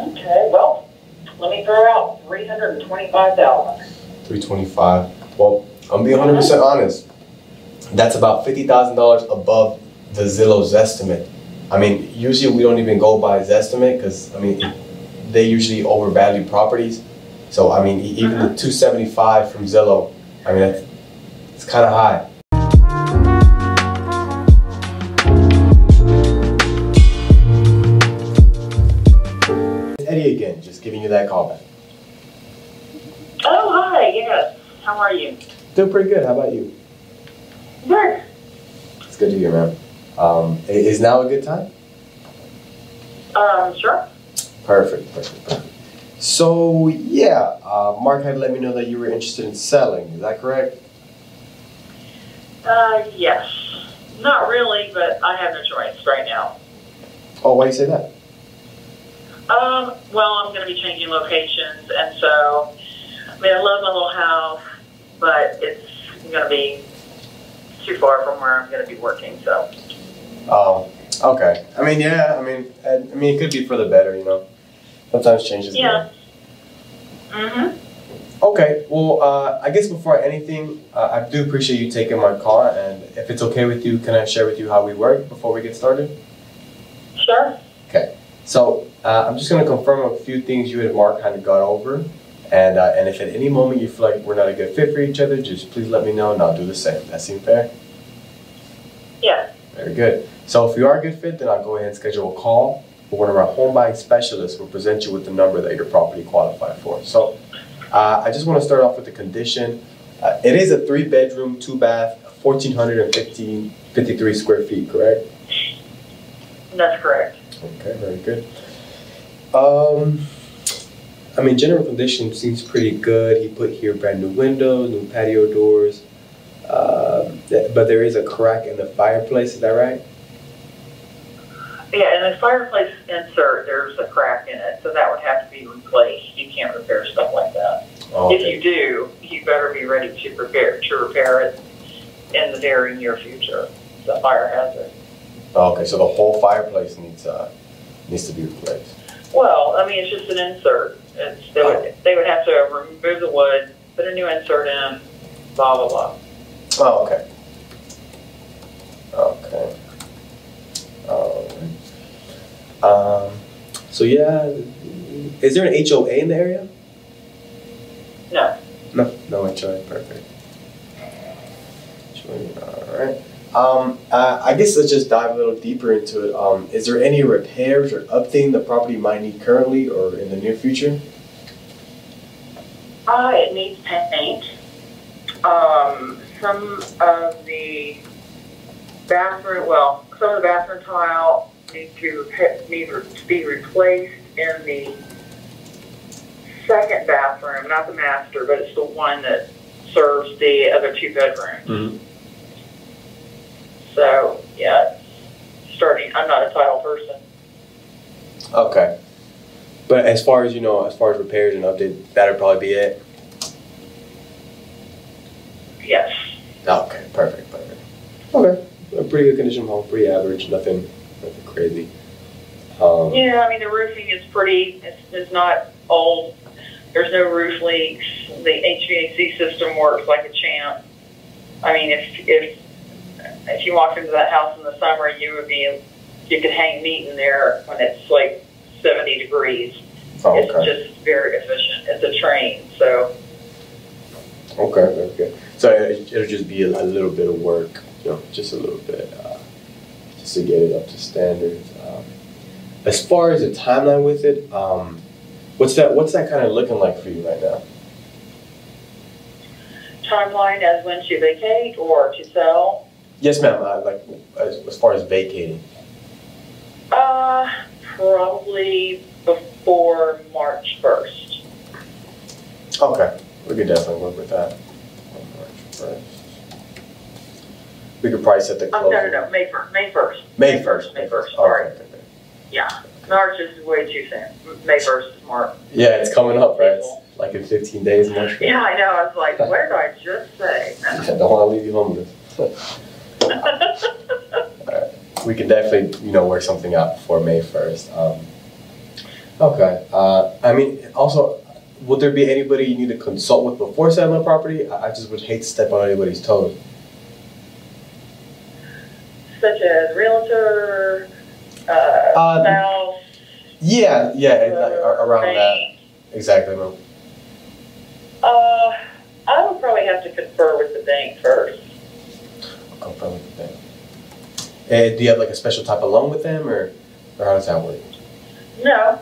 Okay, well, let me throw out $325,000. 325. Well, I'm being 100% honest. That's about $50,000 above the Zillow's estimate. I mean, usually we don't even go by his estimate because, I mean, they usually overvalue properties. So, I mean, even the 275 from Zillow, I mean, that's, it's kind of high. It's Eddie again, just giving you that call back. Oh, hi, yes. How are you? Doing pretty good. How about you? Good. It's good to hear, man. Is now a good time? Sure. Perfect. So, yeah, Mark had let me know that you were interested in selling. Is that correct? Yes. Not really, but I have no choice right now. Oh, why do you say that? Well, I'm going to be changing locations, and so, I mean, I love my little house, but it's going to be too far from where I'm going to be working, so. Oh, okay. I mean, yeah, I mean, it could be for the better, you know. Sometimes changes. Yeah. Okay. Well, I guess before anything, I do appreciate you taking my call. And if it's okay with you, can I share with you how we work before we get started? Sure. Okay. So I'm just going to confirm a few things you and Mark kind of got over. And if at any moment you feel like we're not a good fit for each other, just please let me know and I'll do the same. That seem fair? Yeah. Very good. So if you are a good fit, then I'll go ahead and schedule a call. One of our home buying specialists will present you with the number that your property qualified for. So I just want to start off with the condition. It is a 3-bedroom, 2-bath, 1,453 square feet, correct? That's correct. Okay, very good. I mean, general condition seems pretty good. He put here brand new windows, new patio doors, but there is a crack in the fireplace, is that right? Yeah, and the fireplace insert, there's a crack in it, so that would have to be replaced. You can't repair stuff like that. Okay. If you do, you better be ready to repair it in the very near future. It's a fire hazard. Okay, so the whole fireplace needs to be replaced. Well, I mean, it's just an insert. It's, they would have to remove the wood, put a new insert in, blah, blah, blah. Oh, okay. Okay. So yeah, is there an HOA in the area? No. No HOA, perfect. Alright. I guess let's just dive a little deeper into it. Is there any repairs or updating the property might need currently or in the near future? It needs paint. Some of the bathroom, well, some of the bathroom tile need to be replaced in the second bathroom, not the master, but it's the one that serves the other 2 bedrooms. So, yeah, I'm not a tile person. Okay. But as far as, you know, as far as repairs and update, that'll probably be it? Yes. Okay, perfect. Okay. A pretty good condition home, pretty average, nothing crazy. Yeah, I mean the roofing is pretty. It's not old. There's no roof leaks. The HVAC system works like a champ. I mean, if you walked into that house in the summer, you could hang meat in there when it's like 70 degrees. Oh, okay. It's just very efficient. It's a train, so. Okay. So it'll just be a little bit of work. You know, just a little bit, just to get it up to standards. As far as the timeline with it, what's that kind of looking like for you right now? Timeline as when to vacate or to sell? Yes, ma'am. Like as far as vacating. Probably before March 1st. Okay, we could definitely work with that on March 1st. We could probably set the closing. No, May 1st. May 1st. May 1st. Sorry. Okay. Yeah, March is way too soon. May 1st is March. Yeah, it's coming up, right? It's like in 15 days, March. Yeah, I know. I was like, where did I just say? I don't want to leave you homeless. All right. We can definitely, you know, work something out before May 1st. Okay. I mean, also, would there be anybody you need to consult with before selling a property? I just would hate to step on anybody's toes. Such as realtor, spouse. Yeah, yeah, around bank. That. Exactly. I would probably have to confer with the bank first. Confer with the bank. And do you have like a special type of loan with them, or how does that work? No,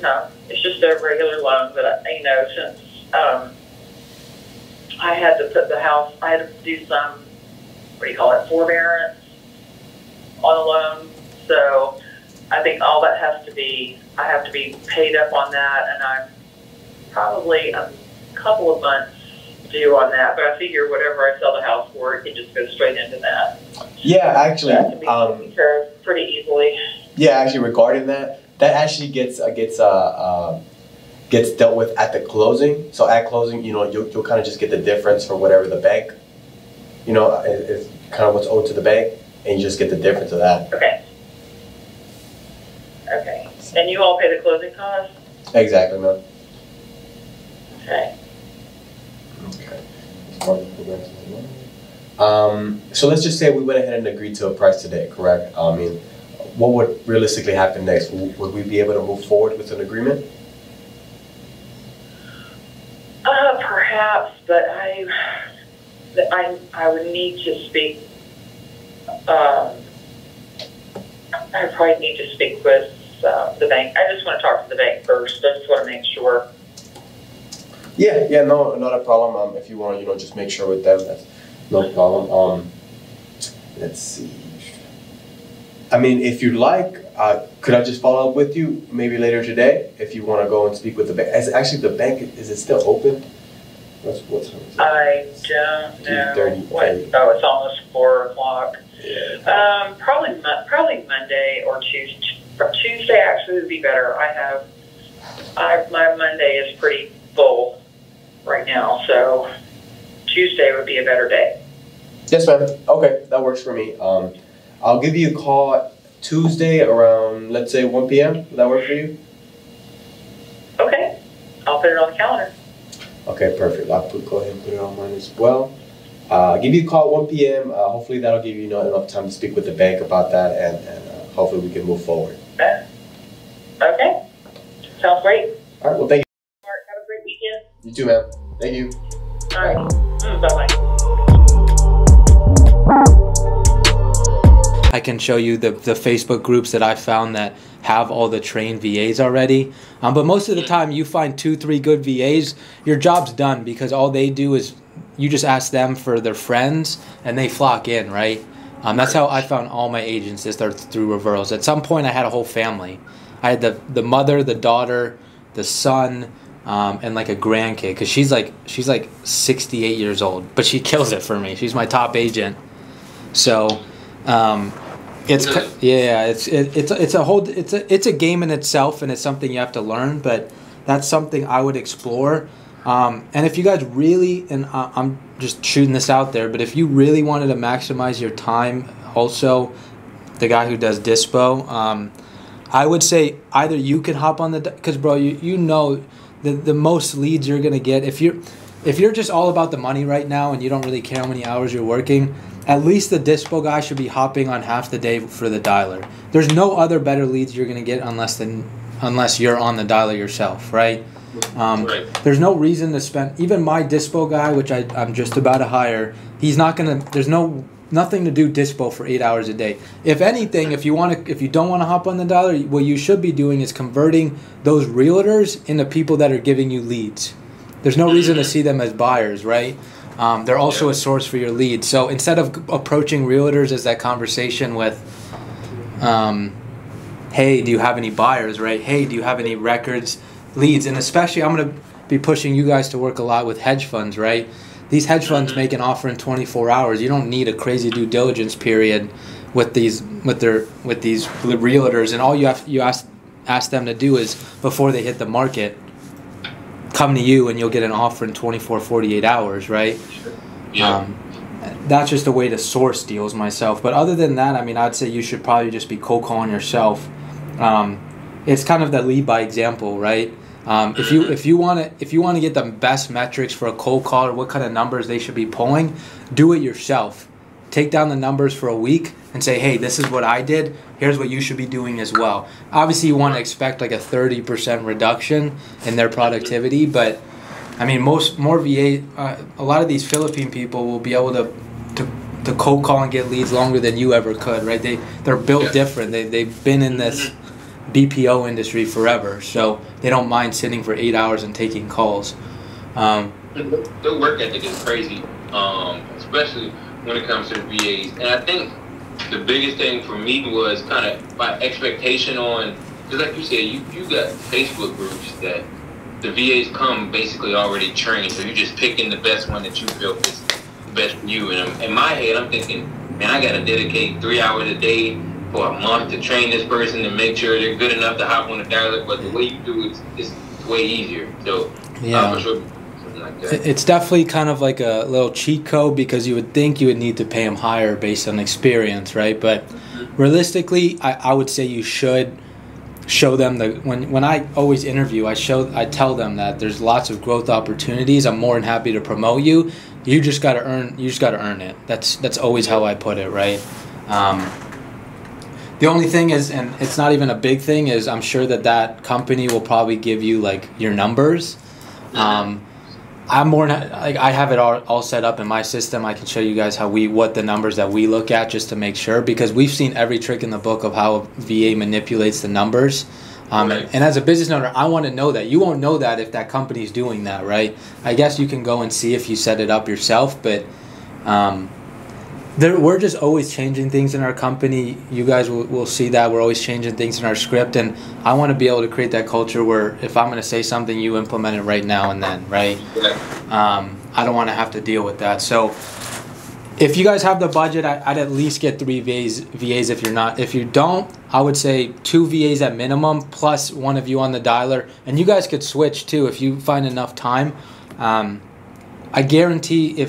no. It's just a regular loan that I, you know, since I had to put the house, I had to do some, what do you call it, forbearance on a loan. So I think all that has to be, I have to be paid up on that, and I'm probably a couple of months due on that, but I figure whatever I sell the house for, it can just go straight into that. Yeah, actually, that can be pretty easily. Yeah, actually, regarding that, that actually gets dealt with at the closing. So at closing, you know, you'll kind of just get the difference for whatever the bank, you know, is kind of what's owed to the bank, and you just get the difference of that. Okay. Okay. And you all pay the closing costs? Exactly, man. Okay. Okay. So let's just say we went ahead and agreed to a price today, correct? I mean, what would realistically happen next? Would we be able to move forward with an agreement? Perhaps, but I would need to speak. I probably need to speak with the bank. I just want to talk to the bank first. I just want to make sure. Yeah, yeah, no, not a problem. If you want, you know, just make sure with them. That's no problem. Let's see. I mean, if you like, could I just follow up with you maybe later today if you want to go and speak with the bank? Actually, the bank, is it still open? What time is it? I don't know. 2:30. Oh, it's almost 4 o'clock. Yeah. Probably Monday or Tuesday. Tuesday actually would be better. My Monday is pretty full right now, so Tuesday would be a better day. Yes, ma'am. Okay, that works for me. I'll give you a call Tuesday around, let's say, 1 p.m. Would that work for you? Okay. I'll put it on the calendar. Okay, perfect. I'll go ahead and put it on mine as well. I'll give you a call at 1 p.m. Hopefully that'll give you, enough time to speak with the bank about that, and hopefully we can move forward. Okay. Sounds great. All right, well, thank you. Mark, have a great weekend. You too, ma'am. Thank you. All right. Bye-bye. I can show you the Facebook groups that I found that have all the trained VAs already. But most of the time you find 2-3 good VAs, your job's done, because all they do is you just ask them for their friends and they flock in, right? That's how I found all my agents, is through referrals. At some point I had a whole family. I had the mother, the daughter, the son, and like a grandkid, because she's like 68 years old, but she kills it for me. She's my top agent. So it's a game in itself, and it's something you have to learn, but that's something I would explore. And if you guys really, and I'm just shooting this out there, but if you really wanted to maximize your time, also the guy who does Dispo, I would say either you can hop on the, because bro, the most leads you're gonna get if you're just all about the money right now and you don't really care how many hours you're working. At least the Dispo guy should be hopping on half the day for the dialer. There's no other better leads you're going to get unless you're on the dialer yourself, right? Right. There's no reason to spend. Even my Dispo guy, which I'm just about to hire, he's not going to. There's nothing to do Dispo for 8 hours a day. If anything, if you don't want to hop on the dialer, what you should be doing is converting those realtors into people that are giving you leads. There's no reason to see them as buyers, right? They're also a source for your lead. So instead of approaching realtors as that conversation with, hey, do you have any buyers, right? Hey, do you have any records, leads? And especially I'm going to be pushing you guys to work a lot with hedge funds, right? These hedge funds make an offer in 24 hours. You don't need a crazy due diligence period with these realtors. And all you ask them to do is, before they hit the market, come to you and you'll get an offer in 24, 48 hours, right? Yeah. That's just a way to source deals myself. But other than that, I mean, I'd say you should probably just be cold calling yourself. it's kind of that lead by example, right? If you want to get the best metrics for a cold call or what kind of numbers they should be pulling, do it yourself. Take down the numbers for a week and say, hey, this is what I did. Here's what you should be doing as well. Obviously, you want to expect like a 30% reduction in their productivity, but I mean, a lot of these Philippine people will be able to cold call and get leads longer than you ever could, right? They're built different. They've been in this BPO industry forever, so they don't mind sitting for 8 hours and taking calls. The work ethic is crazy, especially when it comes to VAs. And I think the biggest thing for me was kind of my expectation on, because like you said, you got Facebook groups that the VAs come basically already trained, so you're just picking the best one that you feel is the best for you. And in my head, I'm thinking, man, I got to dedicate 3 hours a day for a month to train this person to make sure they're good enough to hop on the dialect, but the way you do it, it's way easier. So yeah, for sure, something like that. It's definitely kind of like a little cheat code, because you would think you would need to pay them higher based on experience, right? But realistically, I would say you should show them the when I always interview, I tell them that there's lots of growth opportunities. I'm more than happy to promote you. You just got to earn it. That's always how I put it, right? The only thing is, and it's not even a big thing, is I'm sure that company will probably give you like your numbers. I have it all set up in my system. I can show you guys what the numbers that we look at, just to make sure, because we've seen every trick in the book of how a VA manipulates the numbers. And as a business owner, I want to know that. You won't know that if that company's doing that, right? I guess you can go and see if you set it up yourself, but we're just always changing things in our company. You guys will see that we're always changing things in our script, and I want to be able to create that culture where if I'm going to say something, you implement it right now and then, right? I don't want to have to deal with that. So if you guys have the budget, I'd at least get 3 VAs if you're not. If you don't, I would say 2 VAs at minimum, plus one of you on the dialer. And you guys could switch too if you find enough time. I guarantee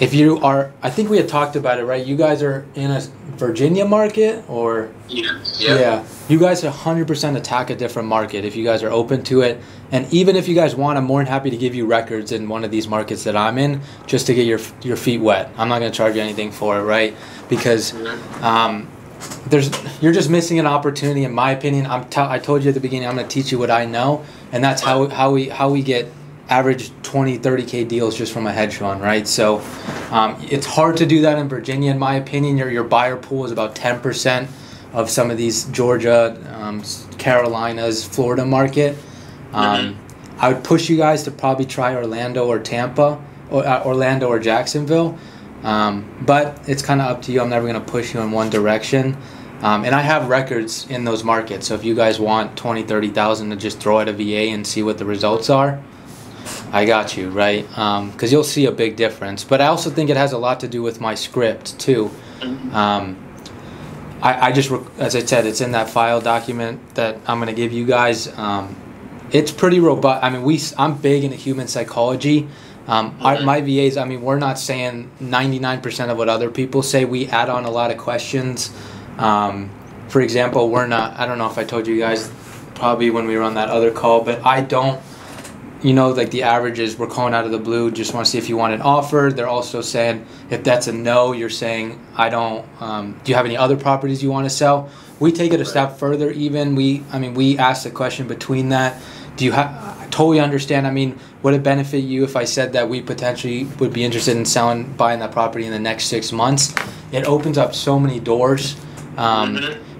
if you are, I think we had talked about it, right? You guys are in a Virginia market, or? Yeah. You guys 100% attack a different market if you guys are open to it. And even if you guys want, I'm more than happy to give you records in one of these markets that I'm in, just to get your feet wet. I'm not going to charge you anything for it, right? Because you're just missing an opportunity, in my opinion. I told you at the beginning, I'm going to teach you what I know, and that's how we get average 20-30K deals just from a hedge fund, right? So it's hard to do that in Virginia, in my opinion. Your buyer pool is about 10% of some of these Georgia, Carolinas, Florida market. I would push you guys to probably try Orlando or Tampa, or Orlando or Jacksonville, but it's kind of up to you. I'm never going to push you in one direction. And I have records in those markets, so if you guys want 20-30,000 to just throw at a VA and see what the results are, I got you, right? Because you'll see a big difference. But I also think it has a lot to do with my script, too. As I said, it's in that file document that I'm going to give you guys. It's pretty robust. I mean, I'm big into human psychology. My VAs, I mean, we're not saying 99% of what other people say. We add on a lot of questions. For example, I don't know if I told you guys probably when we were on that other call, but you know, like the averages, we're calling out of the blue, just want to see if you want an offer. They're also saying, if that's a no, you're saying, do you have any other properties you want to sell? We take it a step further even. We ask the question between that. I totally understand. I mean, would it benefit you if I said that we potentially would be interested in buying that property in the next 6 months? It opens up so many doors,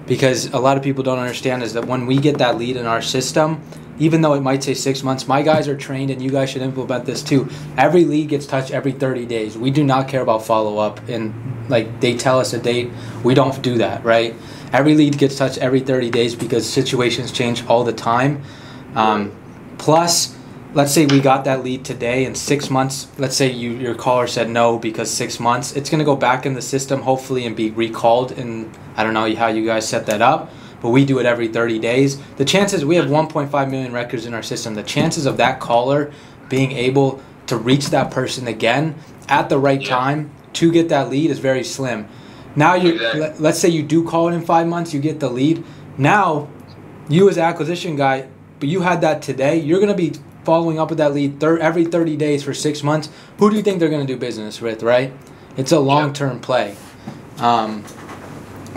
because a lot of people don't understand is that when we get that lead in our system, even though it might say 6 months, my guys are trained, and you guys should implement this too. Every lead gets touched every 30 days. We do not care about follow-up, and like they tell us a date. We don't do that, right? Every lead gets touched every 30 days because situations change all the time. Plus, let's say we got that lead today, in 6 months, let's say your caller said no because 6 months, it's going to go back in the system hopefully and be recalled, and I don't know how you guys set that up. But we do it every 30 days. The chances, we have 1.5 million records in our system. The chances of that caller being able to reach that person again at the right time to get that lead is very slim. Now, let's say you do call it in 5 months, you get the lead. Now you as an acquisition guy, but you had that today, you're going to be following up with that lead every 30 days for 6 months. Who do you think they're going to do business with, right? It's a long-term play.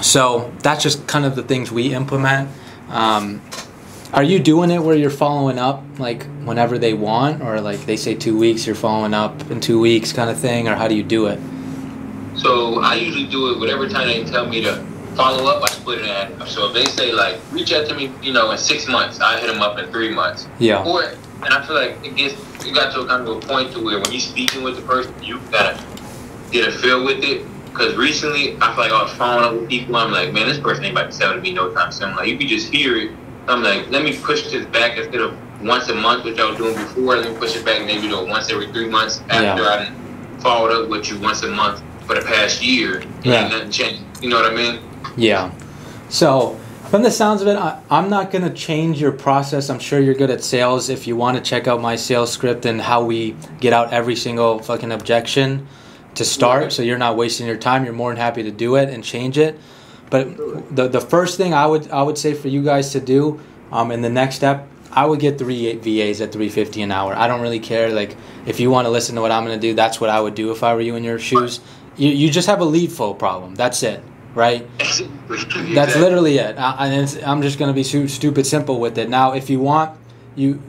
So that's just kind of the things we implement. Are you doing it where you're following up like whenever they want, or like they say 2 weeks, you're following up in 2 weeks kind of thing, or how do you do it? So I usually do it whatever time they tell me to follow up. I split it in half. So if they say like reach out to me, you know, in 6 months, I hit them up in 3 months. Yeah. Or, and I feel like it gets, you got to kind of a point to where when you're speaking with the person, you gotta get a feel with it. Because recently, I feel like I was following up with people. I'm like, man, this person ain't about to sell to me no time soon. Like, you can just hear it. I'm like, let me push this back instead of once a month, which I was doing before. Let me push it back maybe to once every 3 months after I followed up with you once a month for the past year. And nothing changed. You know what I mean? Yeah. So, from the sounds of it, I'm not going to change your process. I'm sure you're good at sales. If you want to check out my sales script and how we get out every single fucking objection to start, so you're not wasting your time, you're more than happy to do it and change it. But the first thing I would say for you guys to do in the next step, I would get 3 VAs at $350 an hour. I don't really care. Like, if you want to listen to what I'm going to do, that's what I would do if I were you in your shoes. You just have a lead flow problem. That's it, right? That's literally it. I'm just going to be stupid simple with it. Now, if you want,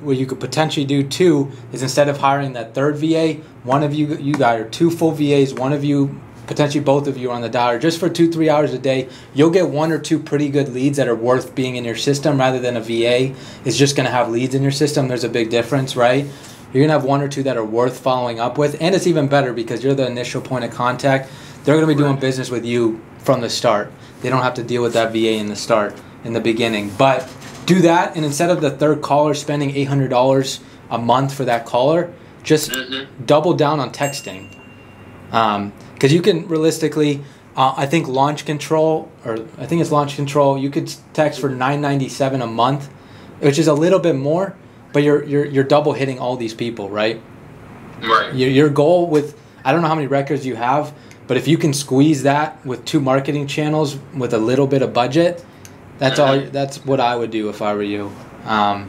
what you could potentially do too is instead of hiring that third VA, one of you got your 2 full VAs, one of you, potentially both of you are on the dollar, just for 2-3 hours a day, you'll get 1 or 2 pretty good leads that are worth being in your system, rather than a VA is just going to have leads in your system. There's a big difference, right? You're going to have 1 or 2 that are worth following up with, and it's even better because you're the initial point of contact. They're going to be doing business with you from the start. They don't have to deal with that VA in the beginning. But do that, and instead of the third caller spending $800 a month for that caller, just double down on texting. Because you can realistically, I think Launch Control, you could text for $9.97 a month, which is a little bit more, but you're double hitting all these people, right? Right. Your goal with, I don't know how many records you have, but if you can squeeze that with 2 marketing channels with a little bit of budget, that's all. That's what I would do if I were you. That's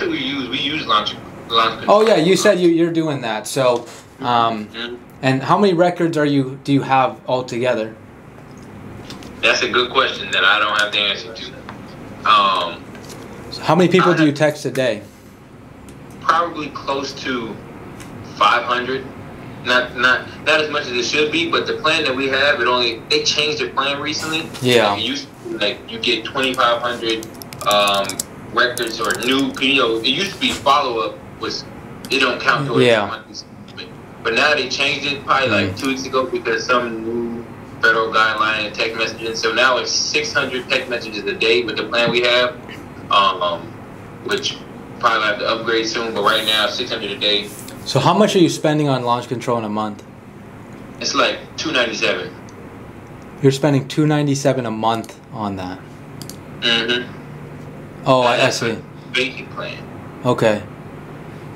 what we use. We use Launch Control. Oh yeah, you said you're doing that. So. And how many records do you have altogether? That's a good question that I don't have the answer to. So how many people do you text a day? Probably close to 500. Not as much as it should be, but the plan that we have, they changed their plan recently. Yeah. Like you get 2,500 records or new. It used to be follow up was it don't count towards months. But now they changed it probably like 2 weeks ago because some new federal guideline and text messaging. So now it's 600 text messages a day with the plan we have, which probably have to upgrade soon. But right now, 600 a day. So how much are you spending on Launch Control in a month? It's like $297. You're spending $297 a month on that. Oh, I see. Basic plan. Okay.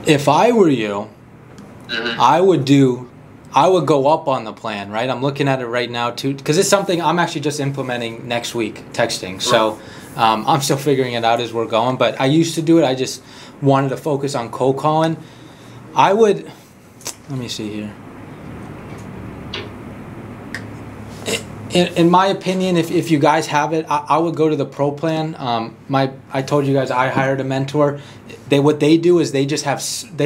If I were you, I would go up on the plan, right? I'm looking at it right now too, because it's something I'm actually just implementing next week, texting. So I'm still figuring it out as we're going, but I used to do it. I just wanted to focus on cold calling. Let me see here. In my opinion, if you guys have it, I would go to the pro plan. I told you guys I hired a mentor. What they do is they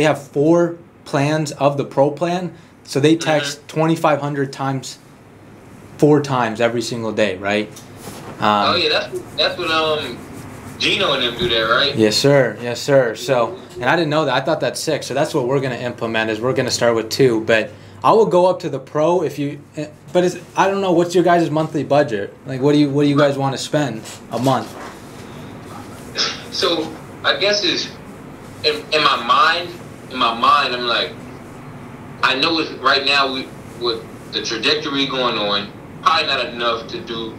have 4 plans of the pro plan, so they text 2,500 times 4 times every single day, right? Oh yeah, that's what Gino and them do that, right? Yes sir. So, and I didn't know that. I thought that's sick. So that's what we're gonna implement is we're gonna start with 2, but I will go up to the pro if you. But it's, I don't know, what's your guys' monthly budget? Like, what do you guys want to spend a month? So I guess is in my mind. In my mind, I'm like, I know it's right now with the trajectory going on, probably not enough to do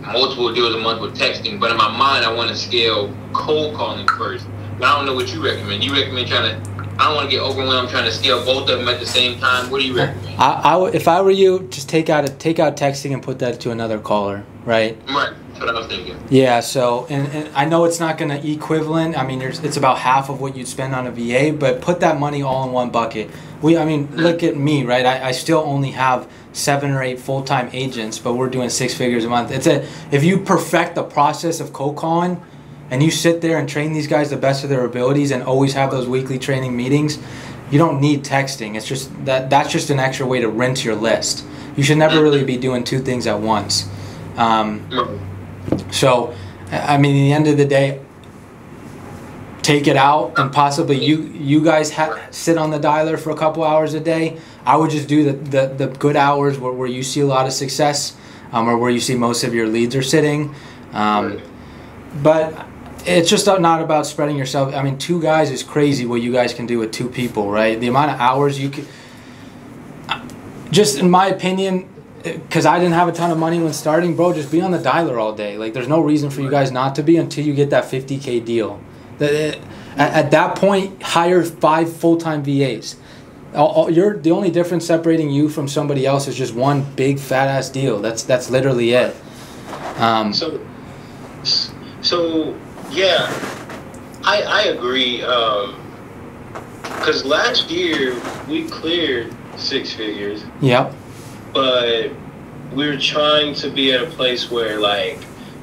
multiple deals a month with texting, but in my mind, I want to scale cold calling first. But I don't know what you recommend. You recommend trying to, I don't want to get overwhelmed trying to scale both of them at the same time. What do you recommend? If I were you, just take out texting and put that to another caller, right? Right. That's what I was thinking. Yeah, so, and I know it's not going to equivalent. I mean, it's about half of what you'd spend on a VA, but put that money all in one bucket. I mean, look at me, right? I still only have 7 or 8 full-time agents, but we're doing 6 figures a month. If you perfect the process of cold calling, and you sit there and train these guys the best of their abilities and always have those weekly training meetings, you don't need texting. It's just that's just an extra way to rinse your list. You should never really be doing 2 things at once. So, I mean, at the end of the day, take it out, and possibly you guys sit on the dialer for a couple hours a day. I would just do the good hours where you see a lot of success, or where you see most of your leads are sitting. But it's just not about spreading yourself. I mean, 2 guys is crazy what you guys can do with 2 people, right? The amount of hours you could, just in my opinion, because I didn't have a ton of money when starting, bro, just be on the dialer all day. Like, there's no reason for you guys not to be until you get that 50K deal. At that point, hire 5 full-time VAs. The only difference separating you from somebody else is just 1 big fat-ass deal. That's literally it. So yeah, I agree. 'Cause last year we cleared 6 figures. Yep. But we were trying to be at a place where like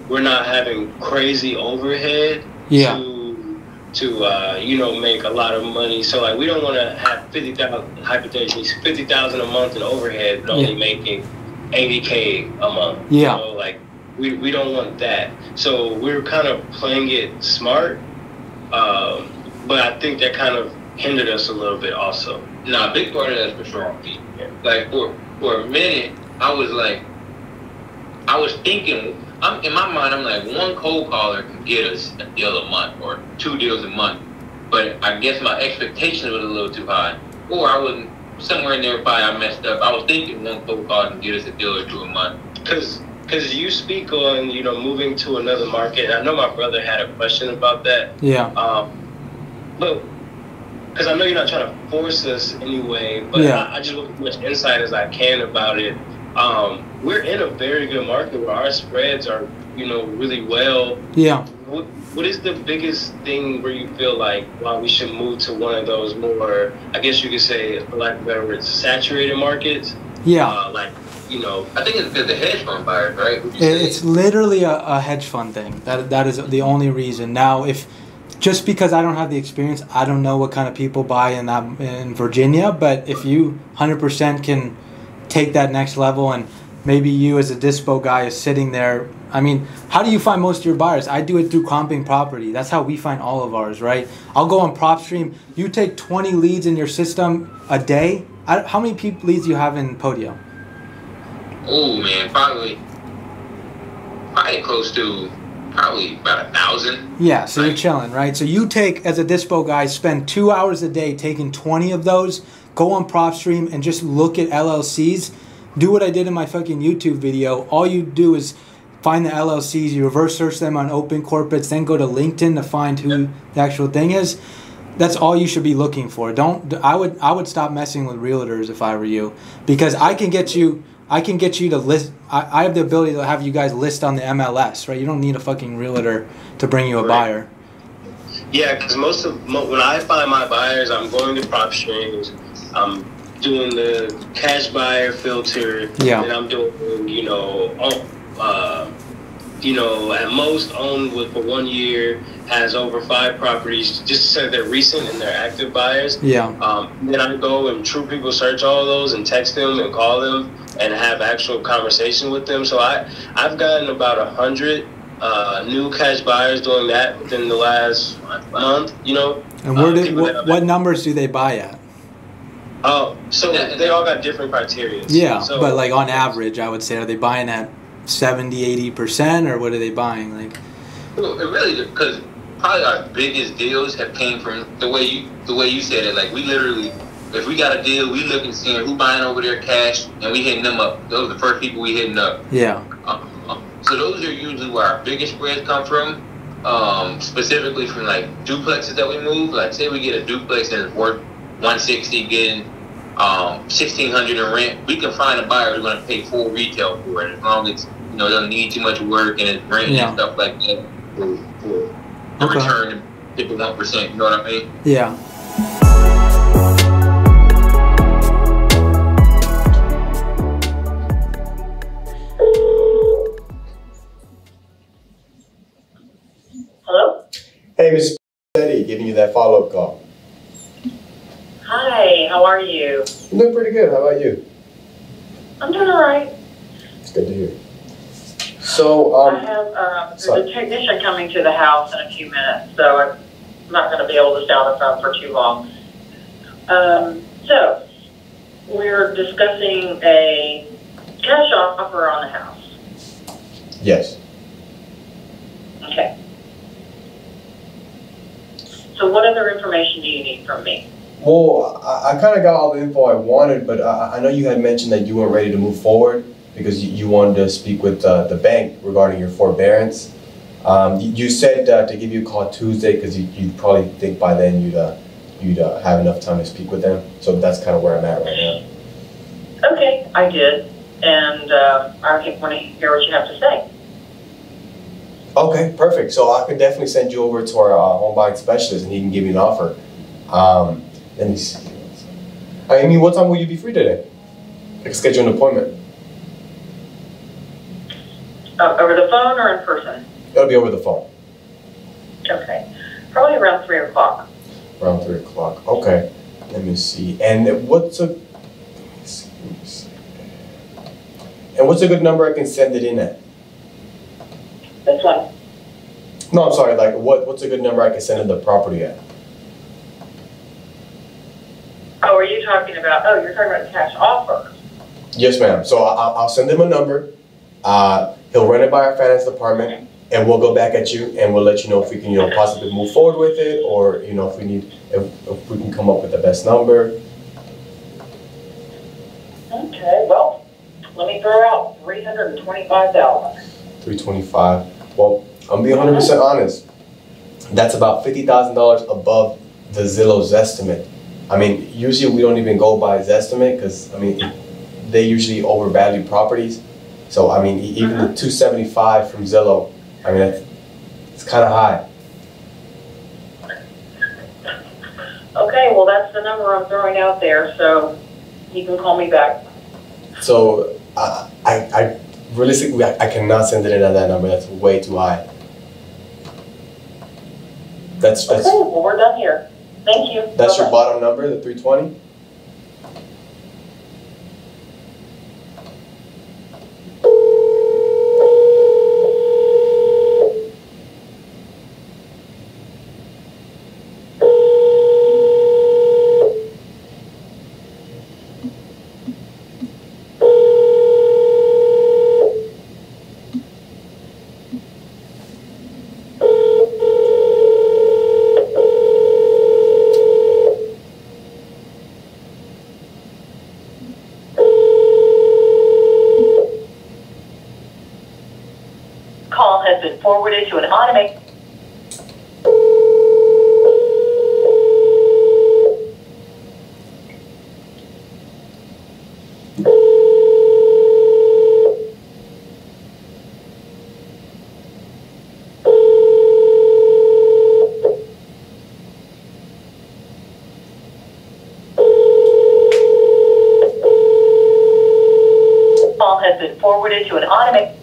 we're not having crazy overhead. Yeah. To you know, make a lot of money. So like we don't want to have 50,000 hypothetically 50,000 a month in overhead, but only making 80K a month. Yeah. So like. We don't want that. So we're kind of playing it smart, but I think that kind of hindered us a little bit also. Nah, a big part of that's for sure. Yeah. Like for a minute, I was thinking, in my mind, I'm like, 1 cold caller can get us a deal a month or 2 deals a month. But I guess my expectation was a little too high, or I wasn't somewhere in there. Probably I messed up. I was thinking 1 cold caller can get us a deal or 2 a month. Because you speak on, you know, moving to another market. I know my brother had a question about that. Yeah. But because I know you're not trying to force us anyway, but yeah. I just want as much insight as I can about it. We're in a very good market where our spreads are, you know, really well. Yeah. What is the biggest thing where you feel like, wow, we should move to one of those more, I guess you could say, for lack of better words, saturated markets? Yeah. Like, you know, I think it's because the hedge fund buyers, right? It's literally a hedge fund thing. That is the only reason. Now, if just because I don't have the experience, I don't know what kind of people buy in Virginia. But if you 100% can take that next level, and maybe you as a dispo guy is sitting there. I mean, how do you find most of your buyers? I do it through comping property. That's how we find all of ours, right? I'll go on PropStream. You take 20 leads in your system a day. How many leads do you have in Podio? Oh man, probably close to about 1,000. Yeah, so you're chilling, right? So you take, as a dispo guy, spend 2 hours a day taking 20 of those, go on PropStream and just look at LLCs. Do what I did in my fucking YouTube video. All you do is find the LLCs, you reverse search them on OpenCorporates, then go to LinkedIn to find who the actual thing is. That's all you should be looking for. I would stop messing with realtors if I were you, because I can get you to list. I have the ability to have you guys list on the MLS, right? You don't need a fucking realtor to bring you a buyer. Yeah, because when I find my buyers, I'm going to prop streams. I'm doing the cash buyer filter. Yeah. And I'm doing, you know, at most owned with for 1 year, has over 5 properties, just so they're recent and they're active buyers. Yeah. Then I go and True People search all those and text them and call them and have actual conversation with them. So I've gotten about 100 new cash buyers doing that within the last month, you know. And what numbers do they buy at? Oh, so they all got different criteria. Yeah, so, but like on average, I would say, are they buying at 70-80%, or what are they buying? Like, well, it really, because probably our biggest deals have came from the way you said it. Like, we literally, if we got a deal, we look and see who buying over their cash, and we hitting them up. Those are the first people we hitting up. Yeah. So those are usually where our biggest spreads come from. Specifically from like duplexes that we move. Like, say we get a duplex and it's worth 160, getting 1,600 in rent. We can find a buyer who's going to pay full retail for it, as long as you know, doesn't need too much work and it's rent and stuff like that for return to 51%, you know what I mean? Yeah. Hello? Hey, Ms. Petty, giving you that follow-up call. Hi, how are you? I'm doing pretty good. How about you? I'm doing all right. It's good to hear. So, I have there's a technician coming to the house in a few minutes, so I'm not going to be able to stay on the phone for too long. So, we're discussing a cash offer on the house. Yes. Okay. So what other information do you need from me? Well, I kind of got all the info I wanted, but I know you had mentioned that you weren't ready to move forward because you wanted to speak with the bank regarding your forbearance. You said to give you a call Tuesday because you'd probably think by then you'd have enough time to speak with them. So that's kind of where I'm at right now. Okay, I did. And I want to hear what you have to say. Okay, perfect. So I could definitely send you over to our home buying specialist and he can give you an offer. Let me see. I mean, what time will you be free today? I can schedule an appointment. Over the phone or in person? It'll be over the phone. Okay. Probably around 3 o'clock. Around 3 o'clock. Okay. Let me see. And what's a good number I can send it in at? This one. No, I'm sorry. Like, what's a good number I can send in the property at? Oh, are you talking about? Oh, you're talking about the cash offer. Yes, ma'am. So I'll send him a number. He'll run it by our finance department, and we'll go back at you, and we'll let you know if we can, you know, possibly move forward with it, or you know, if we need, if we can come up with the best number. Okay. Well, let me throw out $325,000. $325,000. Well, I'm being 100% honest. That's about $50,000 above the Zillow's estimate. I mean, usually we don't even go by his estimate because, I mean, they usually overvalue properties. So, I mean, even the $275,000 from Zillow, I mean, it's kind of high. Okay, well, that's the number I'm throwing out there, so you can call me back. So, I realistically, I cannot send it in at that number. That's way too high. That's okay, well, we're done here. Thank you. That's your bottom number, the 320? Forwarded to an automated. Call has been forwarded to an automated.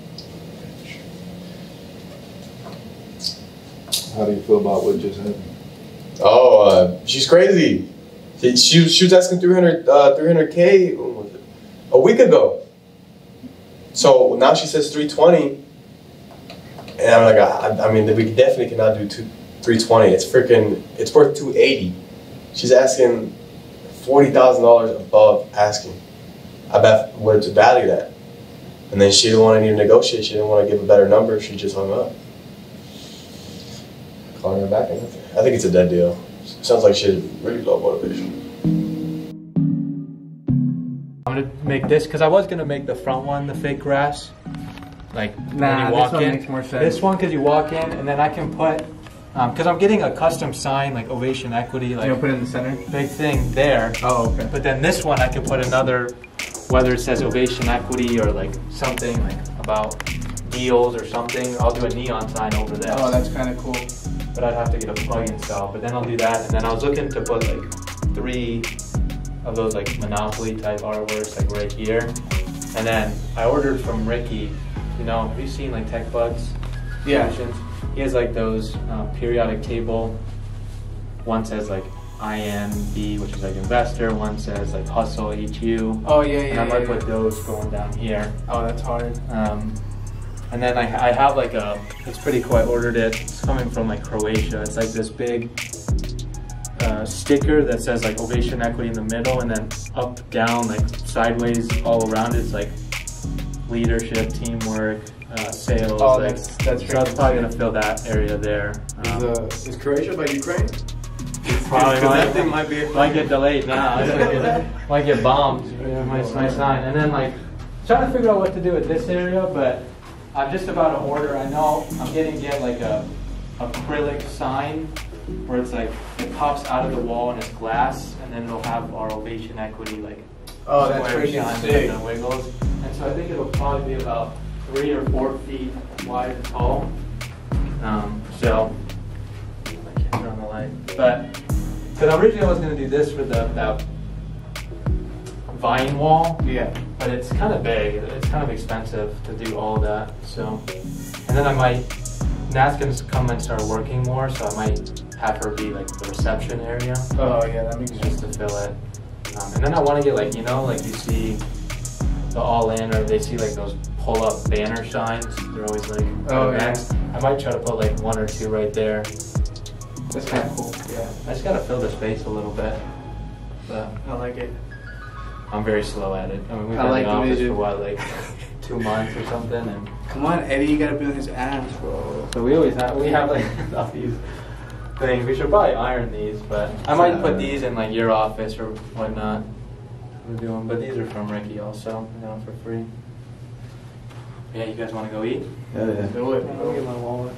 How do you feel about what just happened? Oh, she's crazy. She was asking 300K a week ago. So now she says 320, and I'm like, I mean, we definitely cannot do 320. It's freaking, it's worth 280. She's asking $40,000 above asking. I bet where to value that, and then she didn't want to even negotiate. She didn't want to give a better number. She just hung up. Calling her back, I think it's a dead deal. Sounds like she has really low motivation. I'm gonna make this because I was gonna make the front one the fake grass, like when you walk in. This one makes more sense. This one because you walk in, and then I can put because I'm getting a custom sign like Ovation Equity, like you put it in the center, big thing there. Oh, okay. But then this one I can put another, whether it says Ovation Equity or like something like about. deals or something, I'll do a neon sign over there. Oh, that's kind of cool. But I'd have to get a plug-in cell, but then I'll do that. And then I was looking to put like 3 of those like Monopoly type artworks like right here. And then I ordered from Ricky, you know, have you seen like TechBuds? Yeah. He has like those periodic table. One says like IMB, which is like investor. One says like hustle, EQ. Oh yeah, yeah. And I might put those going down here. Oh, that's hard. And then I have like a, it's pretty cool. I ordered it. It's coming from like Croatia. It's like this big sticker that says like Ovation Equity in the middle, and then up, down, like sideways, all around. It's like leadership, teamwork. Sales. Oh, like, that's so I was probably going to fill that area there. Is Croatia by Ukraine? Probably that thing might be. Might get delayed now. Might get bombed. Yeah, my sign. And then like trying to figure out what to do with this area, but I'm just about to order. I know I'm going to get like a acrylic sign where it's like it pops out of the wall and it's glass, and then it'll have our Ovation Equity like. Oh, that's freaking sick. And wiggles. And so I think it'll probably be about 3 or 4 feet wide and tall. So I can't turn on the light. But originally I was gonna do this for that vine wall. Yeah. But it's kind of big. It's kind of expensive to do all that. So, and then I might, Nat's gonna come and start working more. So I might have her be like the reception area. Oh yeah, that makes sense. Just to fill it. And then I want to get like, you know, like you see the all in, or they see like those pull up banner signs. They're always like, oh yeah. I might try to put like 1 or 2 right there. That's kind of cool. Yeah. I just gotta fill the space a little bit. But I like it. I'm very slow at it. I mean, we've been in the office for what, like 2 months or something. And come on, Eddie, you gotta build his abs, bro. So we always have like enough these things. We should probably iron these, but I might put these in like your office or whatnot. We're doing, but these are from Ricky also, you know, for free. Yeah, you guys want to go eat? Yeah, yeah. Do it. I'll get my wallet.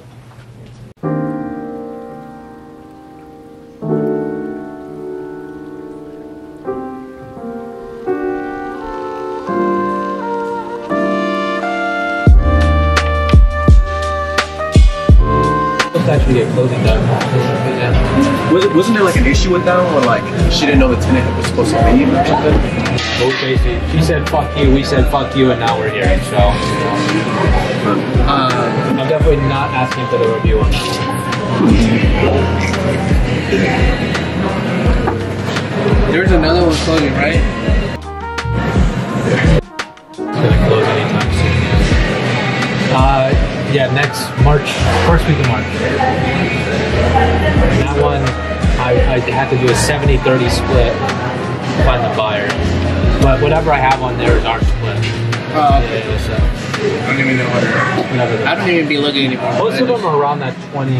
Let's actually get closing done. Wasn't there like an issue with that one, like she didn't know the tenant was supposed to leave or something? She said fuck you, we said fuck you, and now we're here, so I'm definitely not asking for the review on that one. There's another one closing, right? It's gonna close anytime soon. Yeah, next March, first week of March. And that one, I had to do a 70-30 split to find the buyer. But whatever I have on there is our split. Oh, okay. Yeah, so. I don't even know what it is. I don't even be looking anymore. Most of them are around that 20.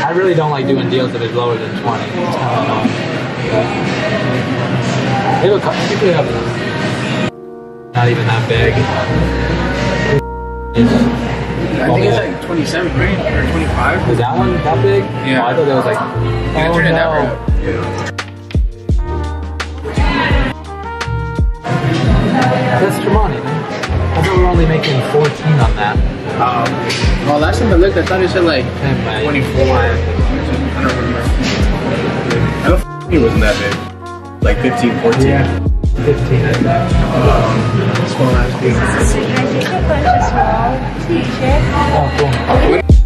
I really don't like doing deals that is lower than 20. It's kind of annoying. Yeah. It'll come. People have not even that big. I think it's like 27 grand or 25. Is that one that big? Yeah. Oh, I thought that was like. Oh, turn it that way. Yeah. That's Tremont. I thought we were only making 14 on that. Well, last time I looked, I thought it said like 24. I don't remember. I don't f***ing it wasn't that big. Like 15, 14? Yeah. 15, I think. I think it's a small t-shirt. Oh, cool.